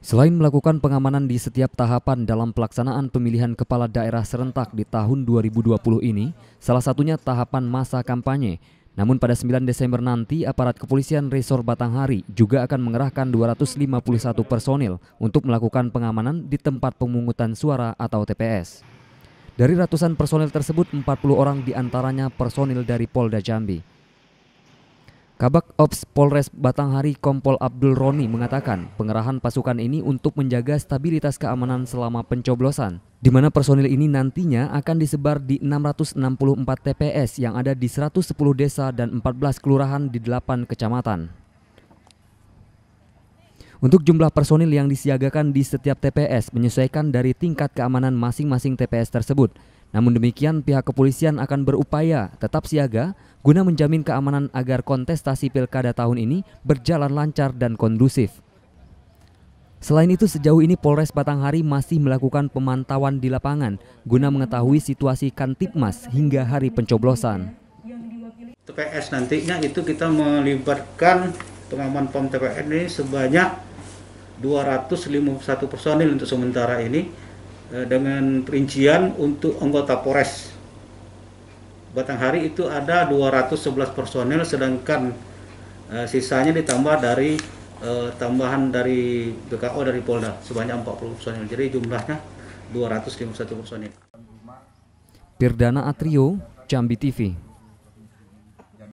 Selain melakukan pengamanan di setiap tahapan dalam pelaksanaan pemilihan kepala daerah serentak di tahun 2020 ini, salah satunya tahapan masa kampanye. Namun pada 9 Desember nanti, aparat kepolisian Resor Batanghari juga akan mengerahkan 251 personil untuk melakukan pengamanan di tempat pemungutan suara atau TPS. Dari ratusan personil tersebut, 40 orang diantaranya personil dari Polda Jambi. Kabak Ops Polres Batanghari Kompol Abdul Roni mengatakan pengerahan pasukan ini untuk menjaga stabilitas keamanan selama pencoblosan, di mana personil ini nantinya akan disebar di 664 TPS yang ada di 110 desa dan 14 kelurahan di 8 kecamatan. Untuk jumlah personil yang disiagakan di setiap TPS menyesuaikan dari tingkat keamanan masing-masing TPS tersebut. Namun demikian, pihak kepolisian akan berupaya tetap siaga guna menjamin keamanan agar kontestasi pilkada tahun ini berjalan lancar dan kondusif. Selain itu, sejauh ini Polres Batanghari masih melakukan pemantauan di lapangan guna mengetahui situasi Kantipmas hingga hari pencoblosan. TPS nantinya itu kita melibatkan pengaman POM TPS ini sebanyak 251 personil untuk sementara ini, dengan perincian untuk anggota Polres Batanghari itu ada 211 personil, sedangkan sisanya ditambah dari tambahan dari BKO dari Polda sebanyak 40 personil. Jadi jumlahnya 251 personil. Firdana Atrio, Jambi TV.